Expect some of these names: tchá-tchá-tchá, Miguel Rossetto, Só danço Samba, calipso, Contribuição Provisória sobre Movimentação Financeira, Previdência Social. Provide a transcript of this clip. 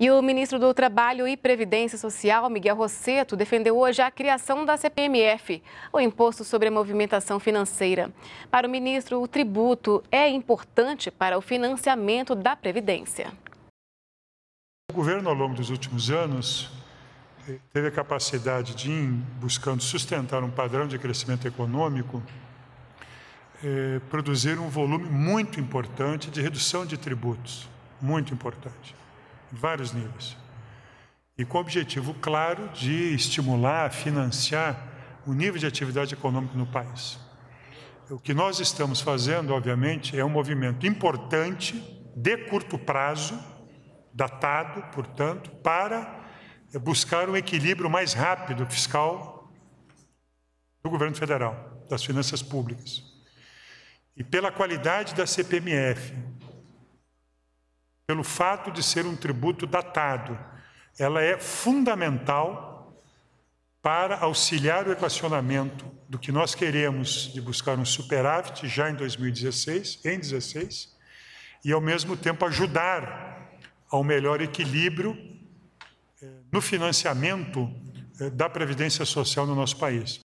E o ministro do Trabalho e Previdência Social, Miguel Rossetto, defendeu hoje a criação da CPMF, o Imposto sobre a Movimentação Financeira. Para o ministro, o tributo é importante para o financiamento da Previdência. O governo, ao longo dos últimos anos, teve a capacidade de ir buscando sustentar um padrão de crescimento econômico, produzir um volume muito importante de redução de tributos, muito importante, em vários níveis. E com o objetivo claro de estimular, financiar o nível de atividade econômica no país. O que nós estamos fazendo, obviamente, é um movimento importante, de curto prazo, datado, portanto, para buscar um equilíbrio mais rápido fiscal do governo federal, das finanças públicas. E pela qualidade da CPMF, pelo fato de ser um tributo datado, ela é fundamental para auxiliar o equacionamento do que nós queremos de buscar um superávit já em 2016, e ao mesmo tempo ajudar ao melhor equilíbrio no financiamento da Previdência Social no nosso país.